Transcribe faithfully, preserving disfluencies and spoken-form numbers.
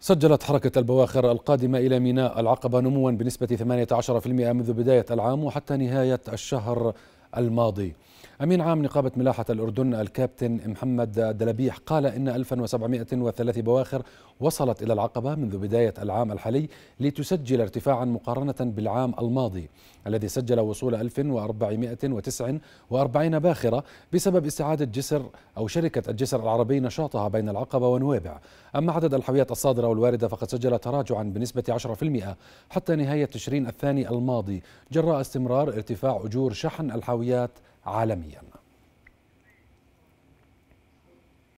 سجلت حركة البواخر القادمة إلى ميناء العقبة نموا بنسبة ثمانية عشر بالمئة منذ بداية العام وحتى نهاية الشهر الماضي. أمين عام نقابة ملاحة الأردن الكابتن محمد دلبيح قال إن ألف وسبعمئة وثلاثة بواخر وصلت إلى العقبة منذ بداية العام الحالي لتسجل ارتفاعا مقارنة بالعام الماضي الذي سجل وصول ألف وأربعمئة وتسعة وأربعين باخرة بسبب استعادة جسر أو شركة الجسر العربي نشاطها بين العقبة ونويبع. أما عدد الحاويات الصادرة والواردة فقد سجل تراجعا بنسبة عشرة بالمئة حتى نهاية تشرين الثاني الماضي جراء استمرار ارتفاع أجور شحن الحاويات عالميا.